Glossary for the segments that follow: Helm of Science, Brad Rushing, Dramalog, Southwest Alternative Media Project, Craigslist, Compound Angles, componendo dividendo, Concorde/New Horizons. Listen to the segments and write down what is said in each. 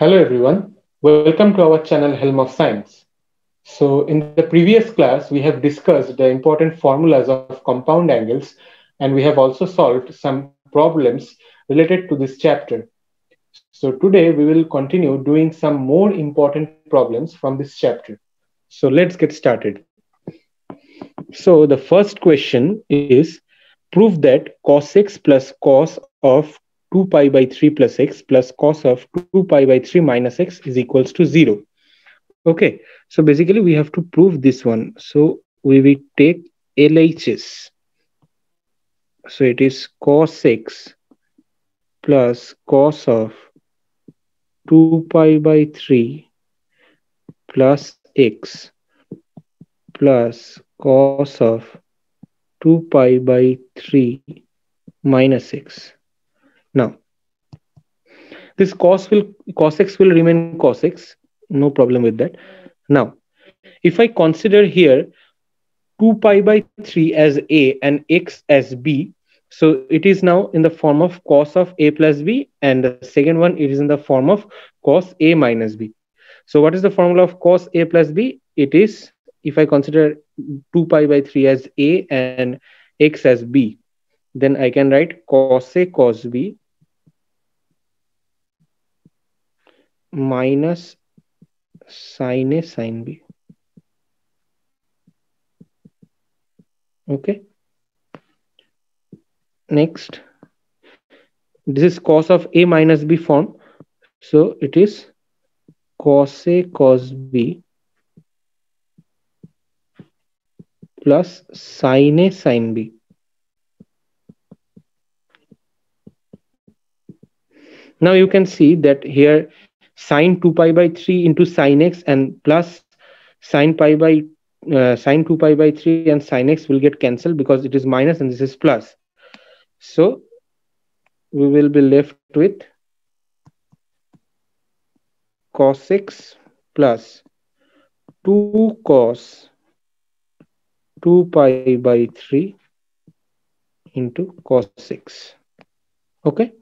Hello everyone, welcome to our channel Helm of Science. So in the previous class, we have discussed the important formulas of compound angles, and we have also solved some problems related to this chapter. So today we will continue doing some more important problems from this chapter. So let's get started. So the first question is, prove that cos x plus cos of 2 pi by 3 plus x plus cos of 2 pi by 3 minus x is equals to 0. Okay, so basically we have to prove this one. So we will take LHS. So it is cos x plus cos of 2 pi by 3 plus x plus cos of 2 pi by 3 minus x. Now, this cos x will remain cos x. No problem with that. Now, if I consider here 2 pi by 3 as a and x as b, so it is now in the form of cos of a plus b, and the second one, it is in the form of cos a minus b. So what is the formula of cos a plus b? It is, if I consider 2 pi by 3 as a and x as b, then I can write cos a cos b minus sin a sin b. Okay. Next, this is cos of a minus b form. So it is cos a cos b plus sin a sin b. Now you can see that here sine 2 pi by 3 into sine x and plus sine 2 pi by 3 and sine x will get cancelled because it is minus and this is plus. So we will be left with cos x plus 2 cos 2 pi by 3 into cos x. Okay.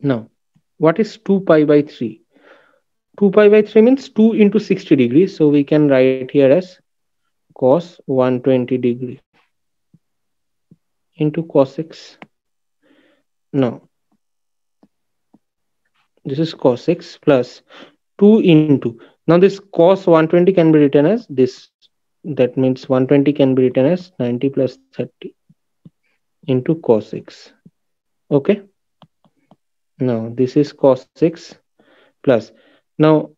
Now, what is 2 pi by 3? 2 pi by 3 means 2 into 60 degrees. So we can write here as cos 120 degree into cos x. Now, this is cos x plus 2 into. Now, this cos 120 can be written as this. That means 120 can be written as 90 plus 30 into cos x. Okay. Now, this is cos x plus. Now,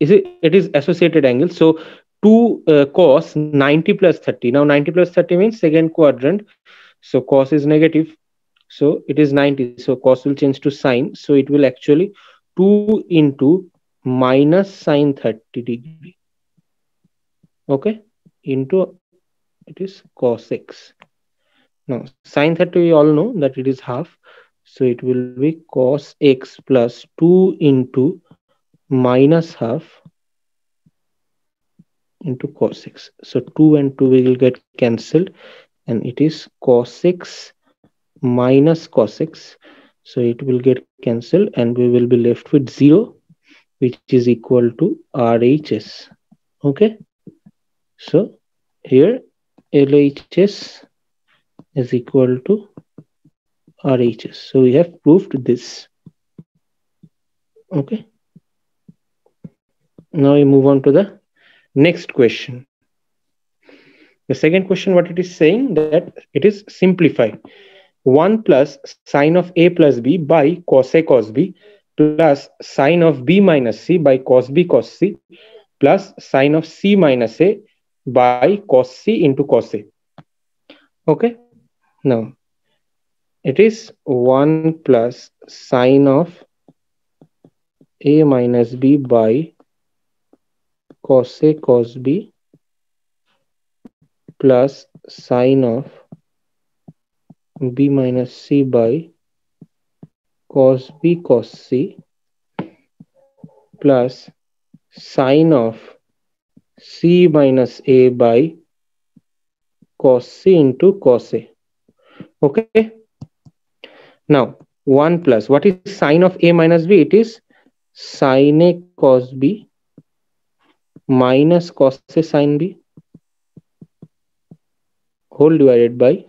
it is associated angle. So, 2 cos 90 plus 30. Now, 90 plus 30 means second quadrant. So, cos is negative. So, it is 90. So, cos will change to sine. So, it will actually 2 into minus sine 30 degree. Okay. Into, it is cos x. Now, sine 30 we all know that it is half. So it will be cos x plus 2 into minus half into cos x. So 2 and 2 will get cancelled, and it is cos x minus cos x. So it will get cancelled, and we will be left with 0, which is equal to RHS. Okay. So here LHS is equal to RHS. So we have proved this. Okay. Now we move on to the next question. The second question, what it is saying, that it is simplify 1 plus sine of a plus b by cos a cos b plus sine of b minus c by cos b cos c plus sine of c minus a by cos c into cos a. Okay. Now, it is 1 plus sine of a minus b by cos a cos b plus sine of b minus c by cos b cos c plus sine of c minus a by cos c into cos a. Okay. Now, 1 plus, what is sine of a minus b? It is sine A cos B minus cos A sine B whole divided by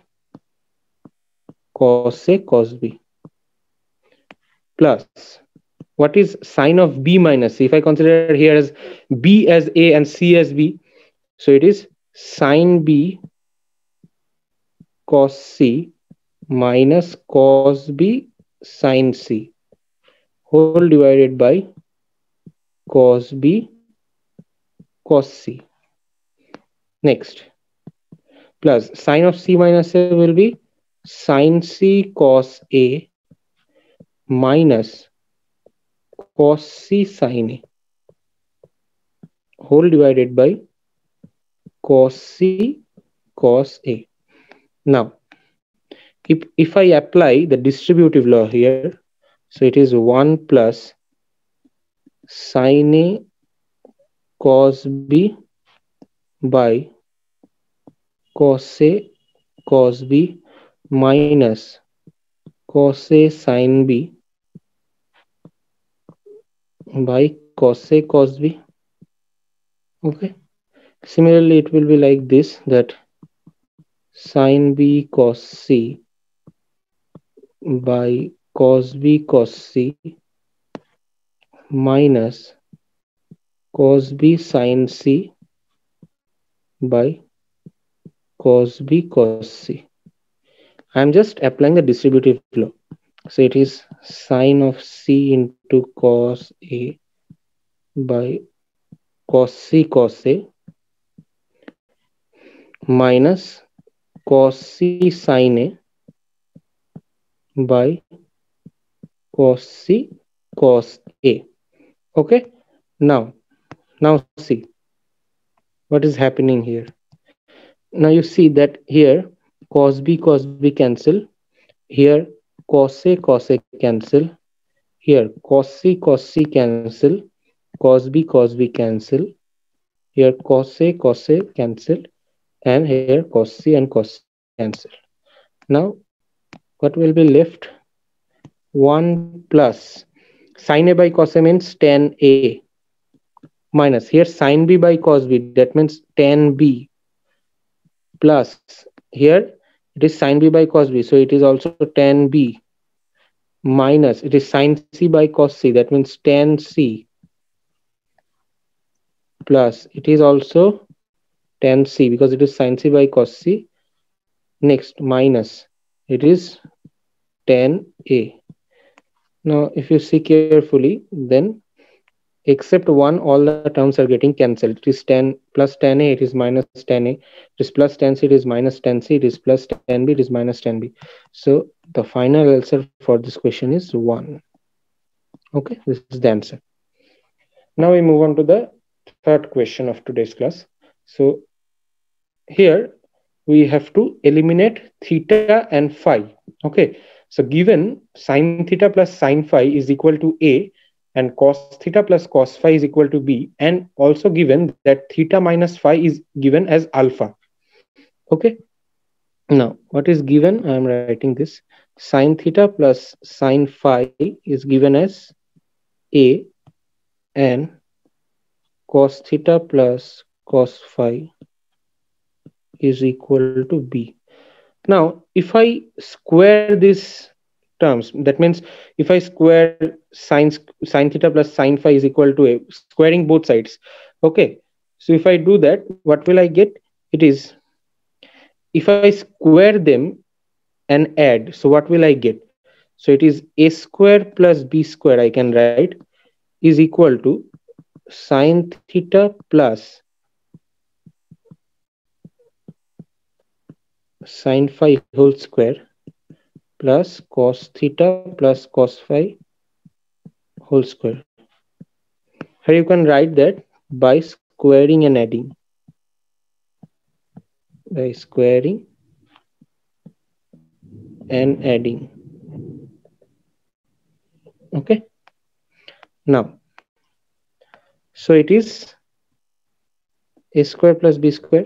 cos A cos B plus what is sine of b minus c. If I consider here as b as a and c as b, so it is sine b cos c minus cos b sine c whole divided by cos b cos c. Next, plus sine of c minus a will be sine c cos a minus cos c sin a whole divided by cos c cos a. Now, if I apply the distributive law here, so it is 1 plus sin a cos b by cos a cos b minus cos a sin b by cos A cos B. Okay, similarly it will be like this, that sin B cos C by cos B cos C minus cos B sin C by cos B cos C. I am just applying the distributive law. So it is sine of C into cos A by cos C cos A minus cos C sin A by cos C cos A. Okay. Now see what is happening here. Now you see that here cos B cancel. Here cos A cancel, here cos C cancel, cos B cancel, here cos A cancel, and here cos C and cos C cancel. Now, what will be left? 1 plus sin A by cos A means tan A, minus here sin B by cos B, that means tan B, plus here it is sin B by cos B, so it is also tan B, minus it is sin C by cos C, that means tan C, plus it is also tan C because it is sin C by cos C. Next, minus it is tan A. Now if you see carefully, then except 1, all the terms are getting cancelled. It is tan plus tan A, it is minus tan A. It is plus tan C, it is minus tan C. It is plus tan B, it is minus tan B. So the final answer for this question is 1. Okay, this is the answer. Now we move on to the third question of today's class. So here we have to eliminate theta and phi. Okay, so given sine theta plus sine phi is equal to A, and cos theta plus cos phi is equal to B, and also given that theta minus phi is given as alpha. Okay. Now, what is given? I am writing this. Sin theta plus sin phi is given as A, and cos theta plus cos phi is equal to B. Now, if I square this terms, that means if I square sine theta plus sine phi is equal to A, squaring both sides. Okay, so if I do that, what will I get? It is, if I square them and add, so what will I get? So it is A square plus B square, I can write, is equal to sine theta plus sine phi whole square plus cos theta plus cos phi whole square. Here you can write that by squaring and adding. By squaring and adding. Okay. Now, so it is A square plus B square.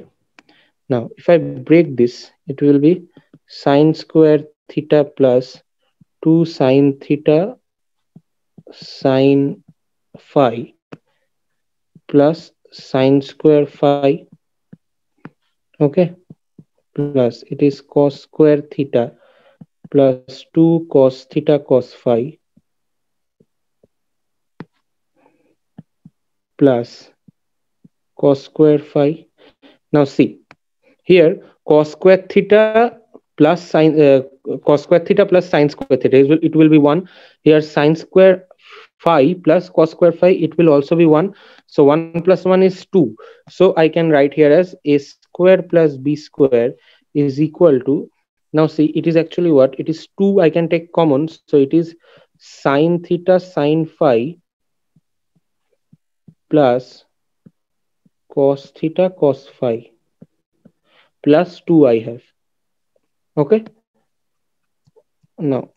Now, if I break this, it will be sine square theta plus 2 sine theta sine phi plus sine square phi, okay, plus it is cos square theta plus 2 cos theta cos phi plus cos square phi. Now see here, cos square theta plus sine cos square theta plus sine square theta, it will be 1. Here sine square phi plus cos square phi, it will also be 1. So 1 plus 1 is 2. So I can write here as a square plus b square is equal to, now see, it is actually what? It is 2. I can take common. So it is sine theta sine phi plus cos theta cos phi plus 2 I have. Okay. Now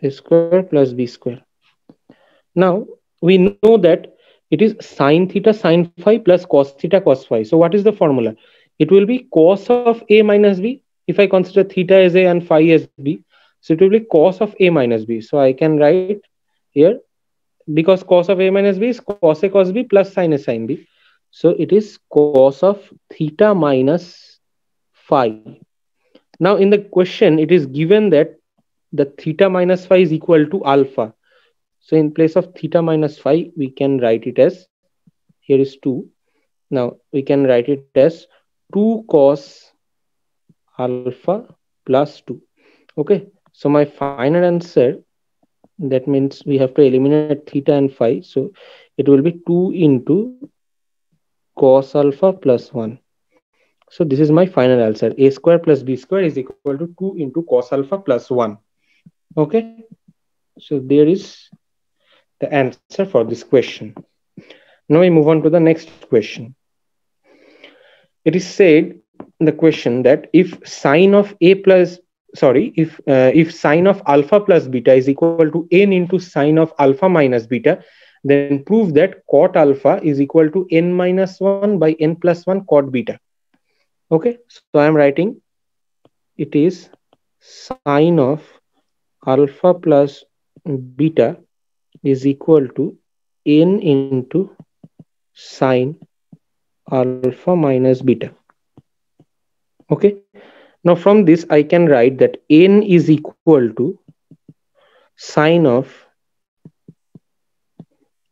a square plus b square. Now we know that it is sine theta sine phi plus cos theta cos phi. So what is the formula? It will be cos of a minus b. If I consider theta as a and phi as b, so it will be cos of a minus b. So I can write here, because cos of a minus b is cos a cos b plus sine a sine b. So it is cos of theta minus phi. Now in the question, it is given that the theta minus phi is equal to alpha. So in place of theta minus phi, we can write it as, here is 2. Now we can write it as 2 cos alpha plus 2. Okay. So my final answer, that means we have to eliminate theta and phi. So it will be 2 into cos alpha plus 1. So this is my final answer. A square plus b square is equal to 2 into cos alpha plus 1. Okay. So there is the answer for this question. Now we move on to the next question. It is said in the question that if sine of a plus, sorry, if sine of alpha plus beta is equal to n into sine of alpha minus beta, then prove that cot alpha is equal to n minus 1 by n plus 1 cot beta. Okay, so I am writing it is sine of alpha plus beta is equal to n into sine alpha minus beta. Okay, now from this I can write that n is equal to sine of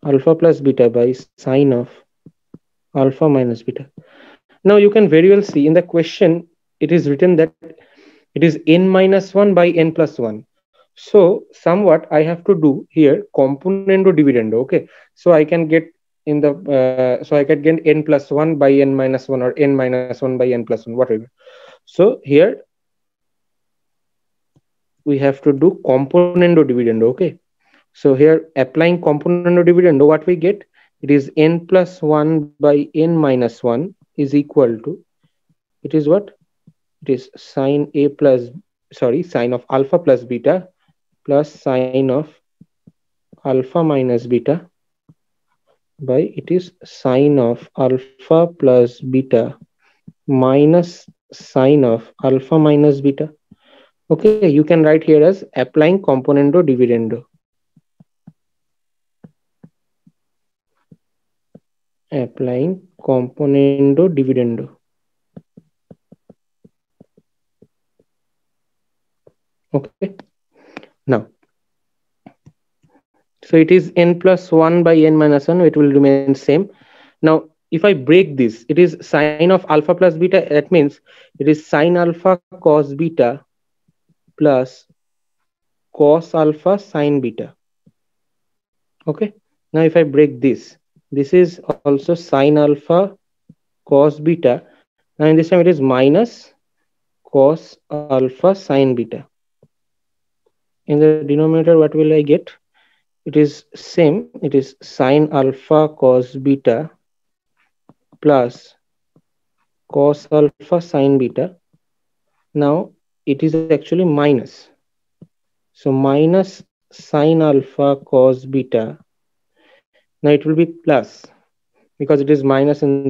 alpha plus beta by sine of alpha minus beta. Now you can very well see in the question, it is written that it is n minus 1 by n plus 1. So somewhat I have to do here componendo dividendo. Okay, so I can get in the so I can get n plus 1 by n minus 1 or n minus 1 by n plus 1, whatever. So here we have to do componendo dividendo. Okay, so here applying componendo dividendo, what we get, it is n plus 1 by n minus 1 is equal to, it is what? It is sine a plus, sorry, sine of alpha plus beta plus sine of alpha minus beta by, it is sine of alpha plus beta minus sine of alpha minus beta. Okay, you can write here as applying componendo dividendo. Applying componendo dividendo. Okay. Now, so it is n plus 1 by n minus 1. It will remain same. Now, if I break this, it is sine of alpha plus beta. That means it is sine alpha cos beta plus cos alpha sine beta. Okay. Now, if I break this, this is also sine alpha cos beta. Now, in this time, it is minus cos alpha sine beta. In the denominator, what will I get? It is same. It is sine alpha cos beta plus cos alpha sine beta. Now, it is actually minus. So, minus sine alpha cos beta. Now, it will be plus because it is minus in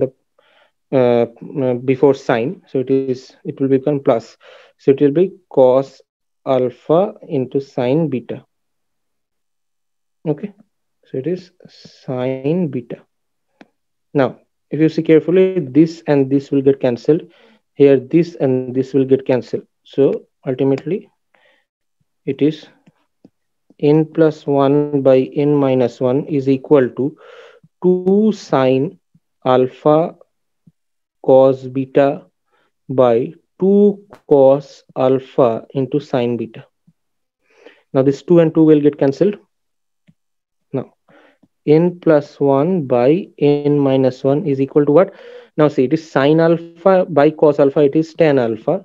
the before sign. So, it will become plus. So, it will be cos alpha into sine beta. Okay, So it is sine beta. Now, if you see carefully, this and this will get cancelled. Here, this and this will get cancelled. So ultimately, it is n plus 1 by n minus 1 is equal to 2 sine alpha cos beta by 2 cos alpha into sine beta. Now this 2 and 2 will get cancelled. Now n plus 1 by n minus 1 is equal to what? Now see, it is sine alpha by cos alpha, it is tan alpha,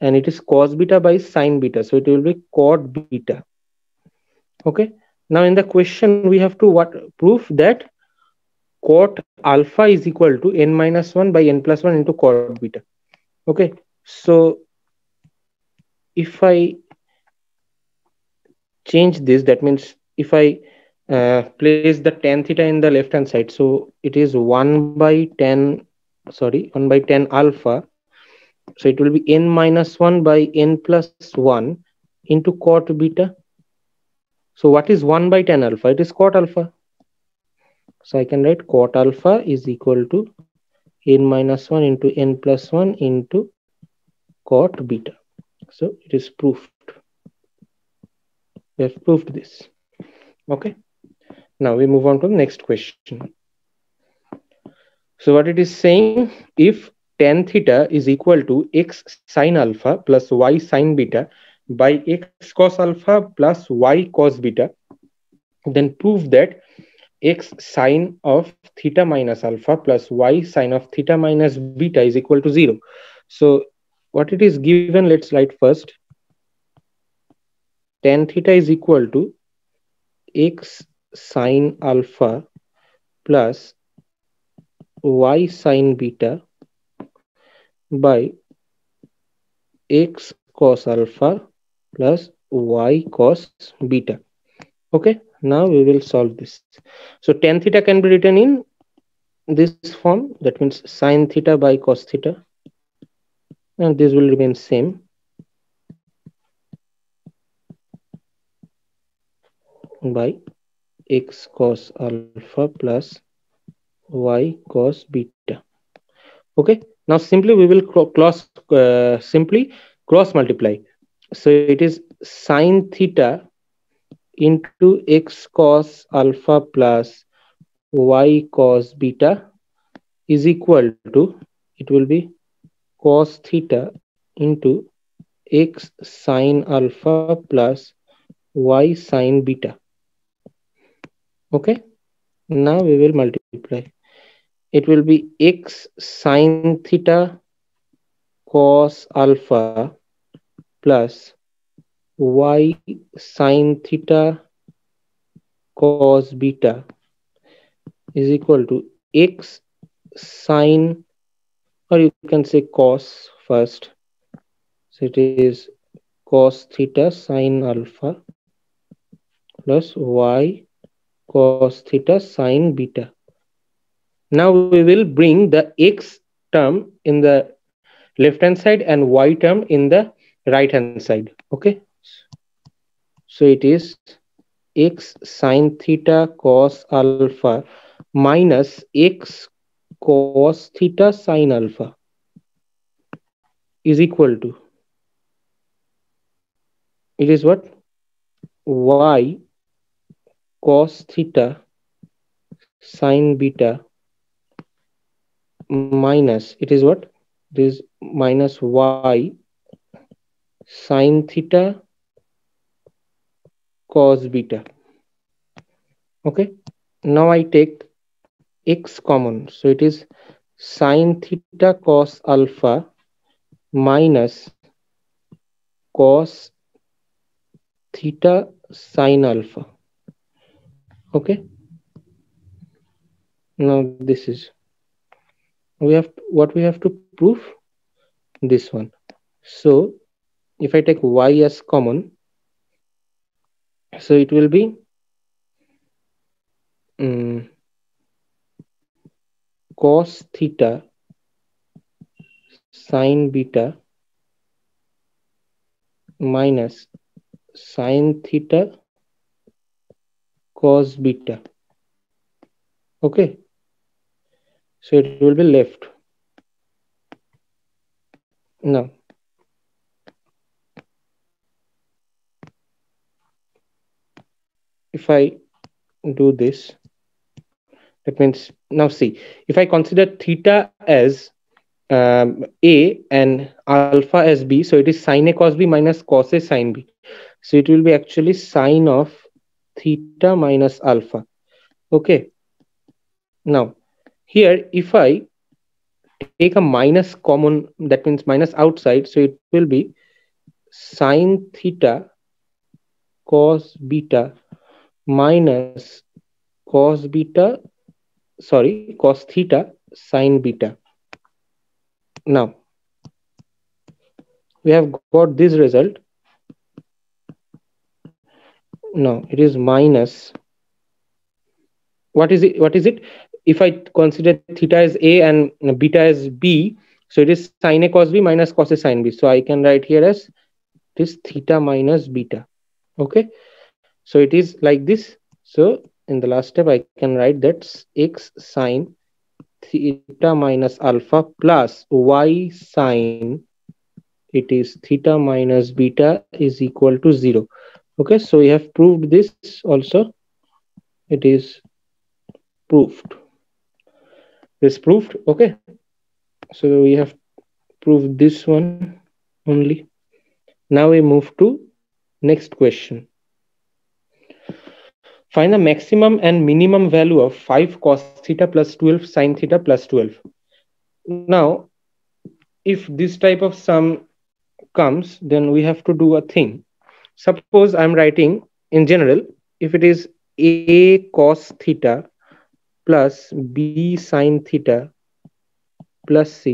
and it is cos beta by sine beta, so it will be cot beta. Okay, now in the question we have to what? Prove that cot alpha is equal to n minus 1 by n plus 1 into cot beta. Okay, so if I change this, that means if I place the tan theta in the left hand side, so it is 1 by tan alpha, so it will be n minus 1 by n plus 1 into cot beta. So what is 1 by tan alpha? It is cot alpha. So I can write cot alpha is equal to n minus 1 into n plus 1 into cot beta. So it is proved. We have proved this. Okay. Now we move on to the next question. So what it is saying, if tan theta is equal to x sine alpha plus y sine beta by x cos alpha plus y cos beta, then prove that x sine of theta minus alpha plus y sine of theta minus beta is equal to 0. So what it is given, let's write first. Tan theta is equal to x sine alpha plus y sine beta by x cos alpha plus y cos beta. Okay, now we will solve this. So tan theta can be written in this form, that means sine theta by cos theta, and this will remain same. By x cos alpha plus y cos beta. Okay, now simply we will cross multiply. So it is sine theta into x cos alpha plus y cos beta is equal to, it will be cos theta into x sine alpha plus y sine beta. Okay, now we will multiply. It will be x sine theta cos alpha plus y sine theta cos beta is equal to x sine, or you can say cos first. So it is cos theta sine alpha plus y cos theta sine beta. Now we will bring the x term in the left hand side and y term in the right hand side. Okay, so it is x sine theta cos alpha minus x cos theta sine alpha is equal to, it is what? Y cos theta sine beta minus, it is what? This minus y sine theta cos beta. Okay, now I take x common, so it is sine theta cos alpha minus cos theta sine alpha. Okay, now this is, we have what we have to prove, this one. So if I take y as common, so it will be cos theta sine beta minus sine theta cos beta. Okay, so it will be left. Now, if I do this, that means now see, if I consider theta as A and alpha as B, so it is sine A cos B minus cos A sine B. So it will be actually sine of theta minus alpha. Okay. Now, here if I take a minus common, that means minus outside, so it will be sine theta cos beta minus cos beta, sorry, cos theta sine beta. Now, we have got this result. No, it is minus. What is it? What is it? If I consider theta as A and beta as B, so it is sine A cos B minus cos A sine B. So I can write here as this theta minus beta. Okay. So it is like this. So in the last step, I can write that x sine theta minus alpha plus y sine, it is theta minus beta is equal to 0. Okay, so we have proved this also. It is proved. This proved, okay. So we have proved this one only. Now we move to next question. Find the maximum and minimum value of 5 cos theta plus 12 sine theta plus 12. Now, if this type of sum comes, then we have to do a thing. Suppose I'm writing in general, if it is A cos theta plus B sine theta plus C,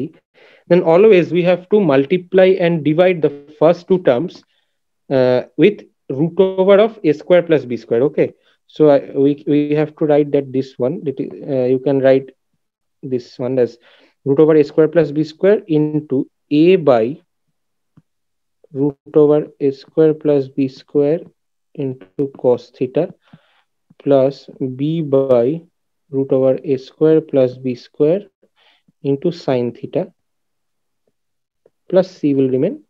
then always we have to multiply and divide the first two terms with root over of A square plus B square, okay? So we have to write that this one, you can write this one as root over A square plus B square into A by root over A square plus B square into cos theta plus B by root over A square plus B square into sine theta plus C will remain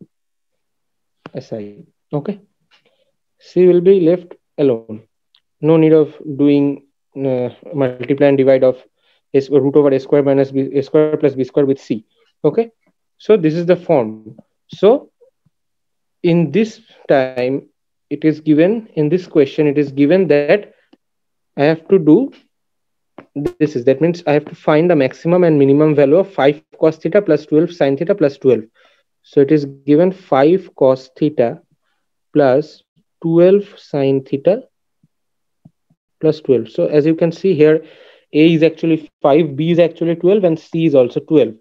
aside, okay? C will be left alone. No need of doing multiply and divide of root over A square minus A square plus B square with C. Okay. So this is the form. So in this time, it is given in this question, it is given that I have to do this. That means I have to find the maximum and minimum value of 5 cos theta plus 12 sine theta plus 12. So it is given 5 cos theta plus 12 sine theta plus 12. So as you can see here, A is actually 5, B is actually 12, and C is also 12.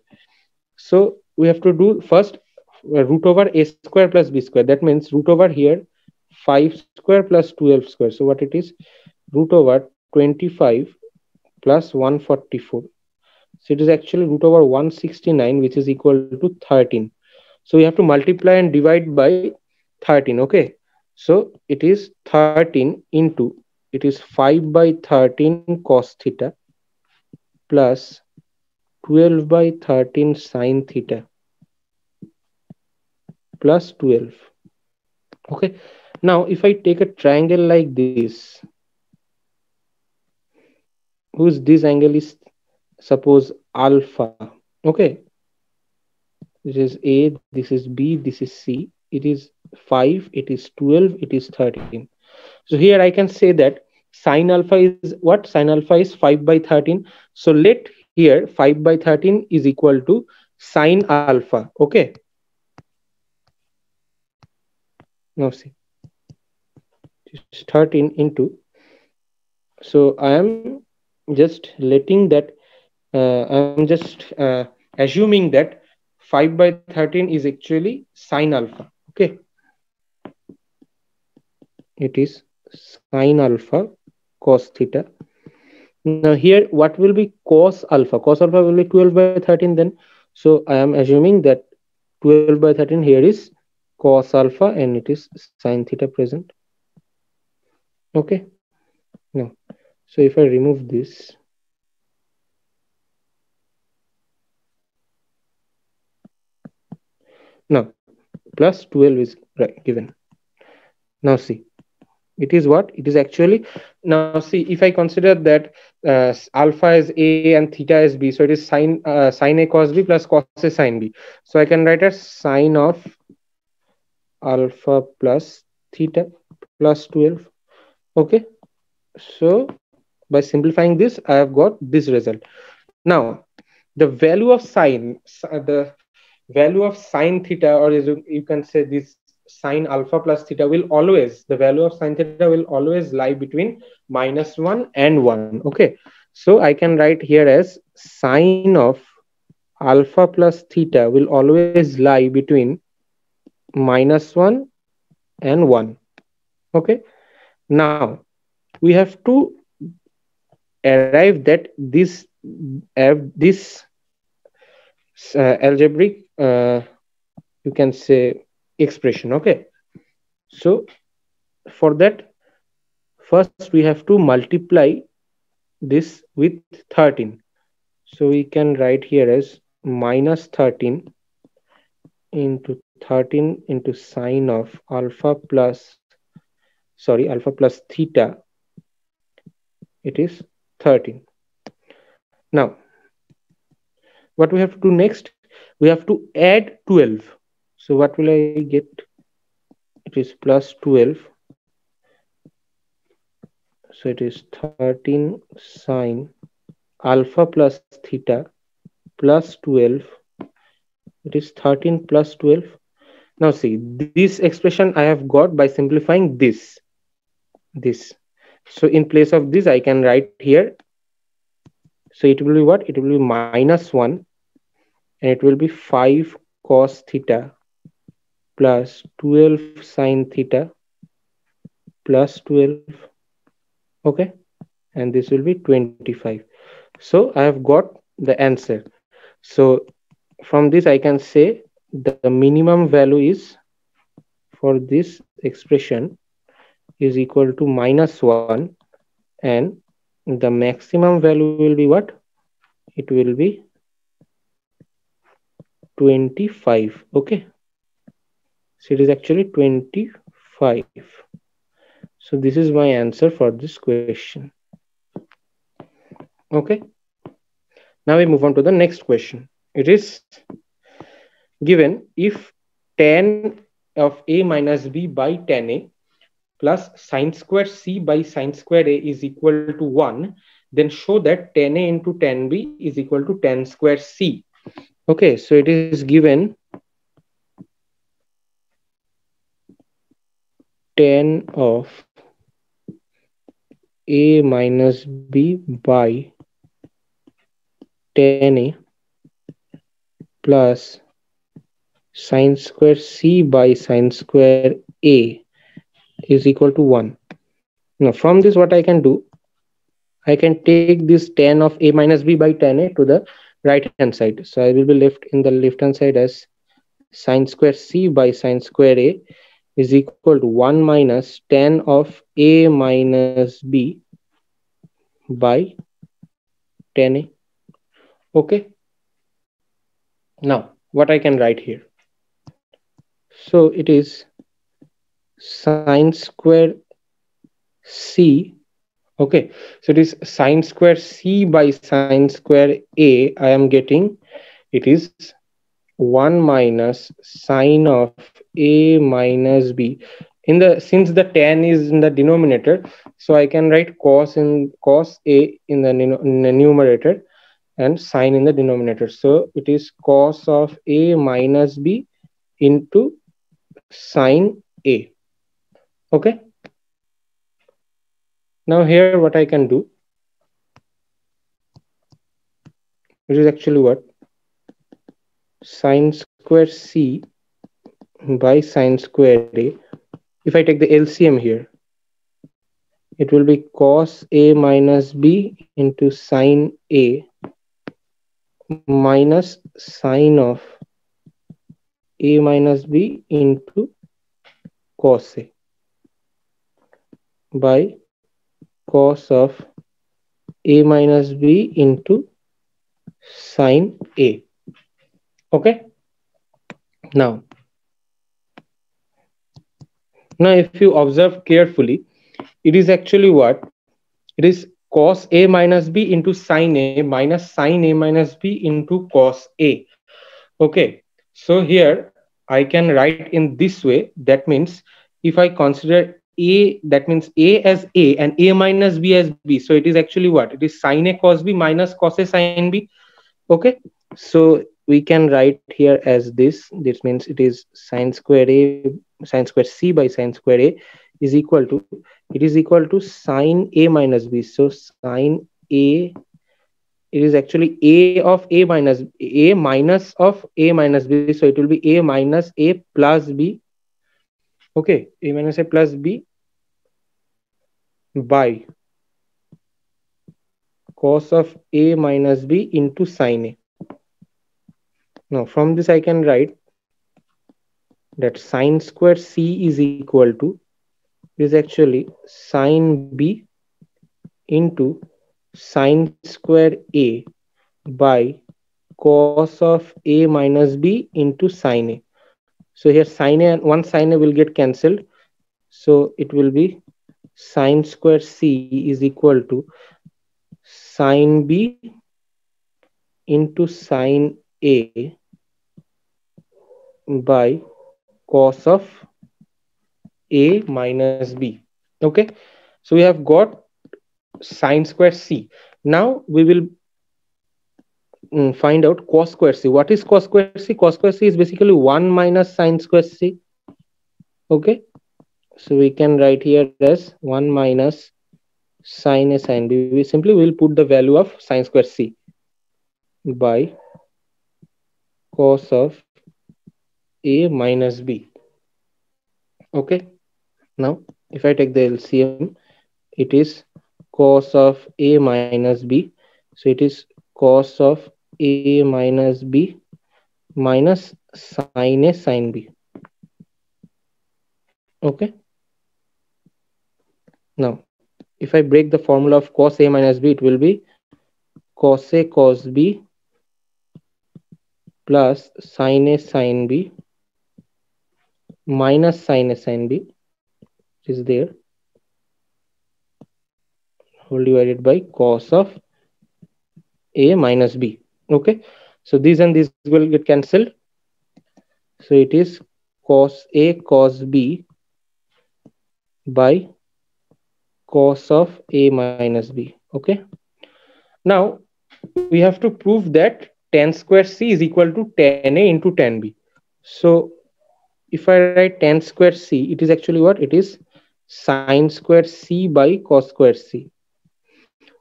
So we have to do first root over A square plus B square. That means root over here, 5 square plus 12 square. So what it is? Root over 25 plus 144. So it is actually root over 169, which is equal to 13. So we have to multiply and divide by 13, okay? So it is 13 into, it is 5 by 13 cos theta plus 12 by 13 sine theta plus 12. Okay. Now, if I take a triangle like this, whose this angle is, suppose, alpha. Okay. This is A, this is B, this is C. It is 5, it is 12, it is 13. So here I can say that sine alpha is what? Sine alpha is 5 by 13. So let here 5 by 13 is equal to sine alpha. Okay. Now see. Just 13 into. So I am just letting that. I'm just assuming that 5 by 13 is actually sine alpha. Okay. It is sine alpha cos theta. Now here, what will be cos alpha? Cos alpha will be 12 by 13 then. So I am assuming that 12 by 13 here is cos alpha and it is sine theta present. Okay. No. So if I remove this, now plus 12 is given. Now see, it is what? It is actually, now see, if I consider that alpha is A and theta is B, so it is sine A cos B plus cos A sine B. So I can write as sine of alpha plus theta plus 12. Okay. So by simplifying this, I have got this result. Now, the value of sine, theta, or as you can say this sine alpha plus theta will always, the value of sine theta will always lie between -1 and 1. Okay. So I can write here as sine of alpha plus theta will always lie between -1 and 1. Okay. Now, we have to arrive that this algebraic, you can say, expression. Okay. So for that, first we have to multiply this with 13. So we can write here as -13 into 13 into sine of alpha plus theta. It is 13. Now, what we have to do next, we have to add 12. So what will I get? It is plus 12. So it is 13 sine alpha plus theta plus 12. It is 13 plus 12. Now see, this expression I have got by simplifying this. So in place of this, I can write here. So it will be what? It will be -1, and it will be 5 cos theta plus 12 sine theta plus 12. Okay. And this will be 25. So I have got the answer. So from this, I can say the minimum value is for this expression is equal to -1, and the maximum value will be what? It will be 25. Okay, so it is actually 25. So this is my answer for this question. Okay, now we move on to the next question. It is given, if tan of A minus B by tan A plus sine square C by sine square A is equal to 1, then show that tan A into tan B is equal to tan square C. Okay, so it is given tan of A minus B by tan A plus sine square C by sine square A is equal to 1. Now from this, what I can do, I can take this tan of A minus B by tan A to the right hand side. So I will be left in the left hand side as sine square C by sine square A is equal to 1 minus tan of A minus B by tan A. Okay. Now what I can write here. So it is sine square C. Okay, so it is sine square C by sine square A. I am getting it is 1 minus sine of A minus B. Since the tan is in the denominator, so I can write cos A in the numerator and sine in the denominator. So it is cos of A minus B into sine A. Okay. Now here what I can do, it is actually what? Sine square C by sine square A. If I take the LCM here, it will be cos A minus B into sine A minus sine of A minus B into cos A by cos of a minus b into sine a. Okay. Now if you observe carefully, it is actually what? It is cos a minus b into sine a minus b into cos a. Okay. So here I can write in this way. That means if I consider a, that means a as a and a minus b as b. So it is actually what? It is sine a cos b minus cos a sine b. Okay. So we can write here as this. This means it is sine square c by sine square a is equal to, it is equal to sine a minus b. So sine a, it is actually a minus of a minus b. So it will be a minus a plus b. Okay, a minus a plus b by cos of a minus b into sine a. Now from this I can write that sine square c is equal to, is actually sine b into sine square a by cos of a minus b into sine a. So here sine a, and one sine a will get cancelled. So it will be sine square c is equal to sine b into sine a by cos of a minus b. Okay. So we have got sine square c. Now we will find out cos square c. What is cos square c? Cos square c is basically 1 minus sine square c. Okay. So we can write here as 1 minus sine a sine b. We simply will put the value of sine square c by cos of a minus b. Okay. Now if I take the LCM, it is cos of a minus b. So it is cos of a minus b minus sine a sine b. Okay. Now if I break the formula of cos a minus b, it will be cos a cos b plus sine a sine b minus sine a sine b, which is there, whole divided by cos of a minus b. Okay. So these and these will get cancelled. So it is cos a cos b by cos of a minus b. Okay. Now we have to prove that tan square c is equal to tan a into tan b. So if I write tan square c, it is actually what? It is sine square c by cos square c.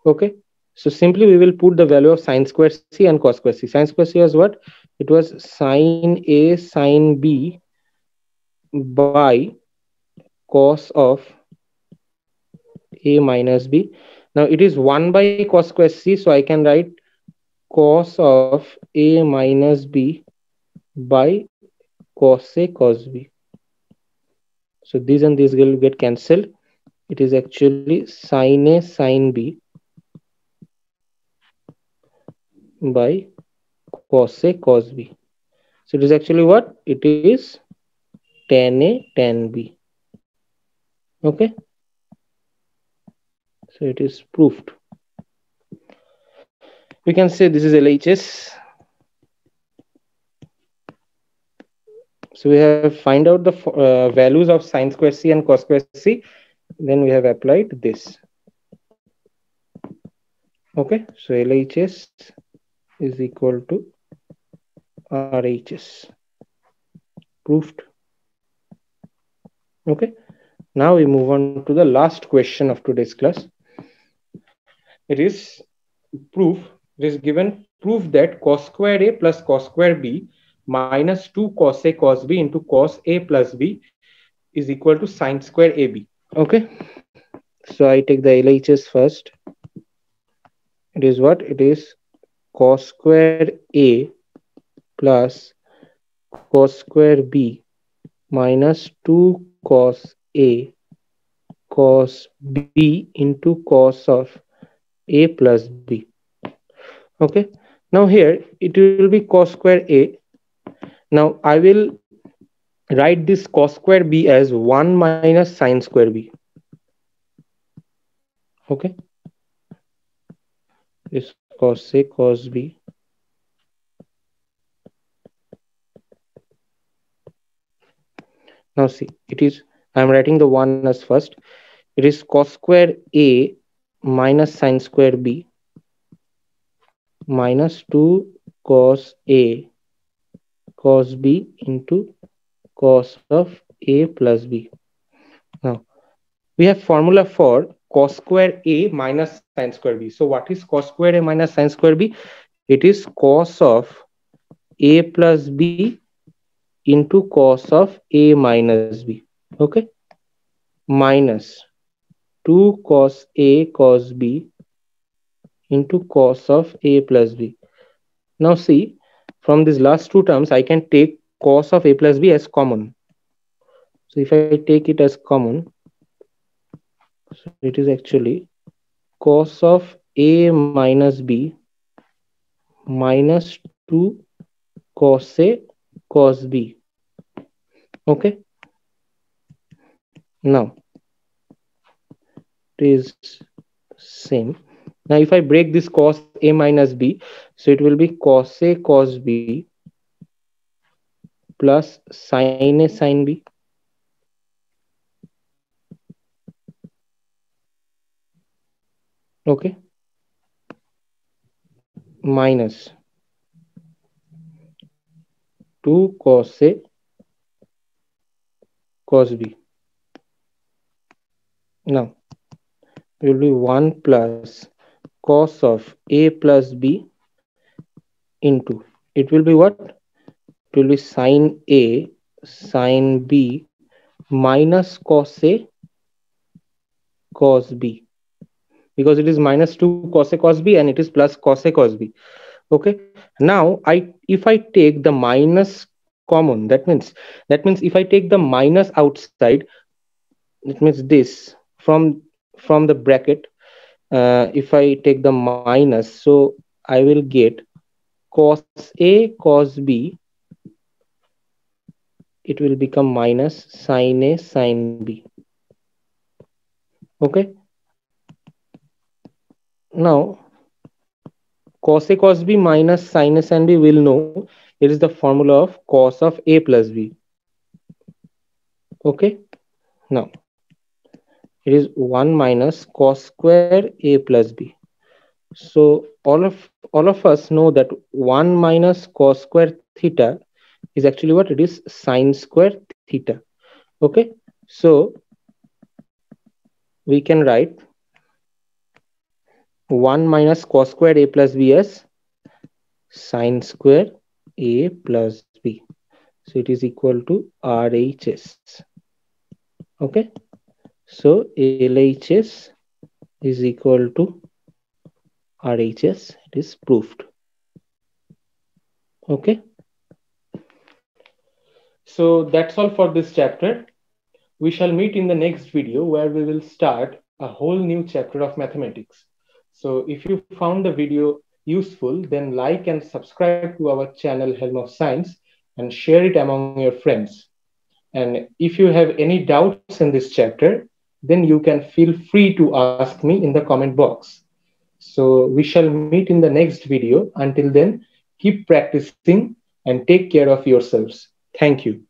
Okay. So simply we will put the value of sine square c and cos square c. Sine square c was what? It was sine a sine b by cos of a minus b. Now it is 1 by cos square c. So I can write cos of a minus b by cos a cos b. So these and these will get cancelled. It is actually sine a sine b by cos a cos b. So it is actually what? It is tan a tan b. Okay. So it is proved. We can say this is LHS. So we have find out the values of sine square c and cos square c. Then we have applied this. Okay. So LHS is equal to RHS. Proved. Okay. Now we move on to the last question of today's class. It is proof. It is given proof that cos square a plus cos square b minus 2 cos a cos b into cos a plus b is equal to sine square ab. Okay. So I take the LHS first. It is what? It is cos square a plus cos square b minus 2 cos a cos B into cos of A plus B. Okay. Now here it will be cos square A. Now I will write this cos square B as 1 minus sine square B. Okay. This cos A, cos B. Now see, it is, I'm writing the 1 as first. It is cos square A minus sine square B minus 2 cos A cos B into cos of A plus B. Now, we have formula for cos square A minus sine square B. So what is cos square A minus sine square B? It is cos of A plus B into cos of A minus B. Okay, minus 2 cos A cos B into cos of A plus B. Now see, from these last two terms, I can take cos of A plus B as common. So if I take it as common, so it is actually cos of A minus B minus 2 cos A cos B. Okay. Now it is same. Now if I break this cos A minus B, so it will be cos A cos B plus sin A sin B. Okay. Minus 2 cos A cos B. Now it will be 1 plus cos of A plus B into, it will be what? It will be sin A sin B minus cos A cos B, because it is minus 2 cos A cos B and it is plus cos A cos B. Okay. Now if I take the minus common, that means if I take the minus outside, it means this from the bracket, if I take the minus, so I will get cos A cos B, it will become minus sin A sin B. Okay. Now cos A cos B minus sin A sin B, will know it is the formula of cos of A plus B. Okay. Now it is 1 minus cos square A plus B. So all of us know that 1 minus cos square theta is actually what? It is sine square theta. Okay. So we can write 1 minus cos square A plus B as sine square A plus B. So it is equal to RHS. Okay. So LHS is equal to RHS. It is proved. Okay. So that's all for this chapter. We shall meet in the next video where we will start a whole new chapter of mathematics. So if you found the video useful, then like and subscribe to our channel Helm of Science and share it among your friends. And if you have any doubts in this chapter, then you can feel free to ask me in the comment box. So we shall meet in the next video. Until then, keep practicing and take care of yourselves. Thank you.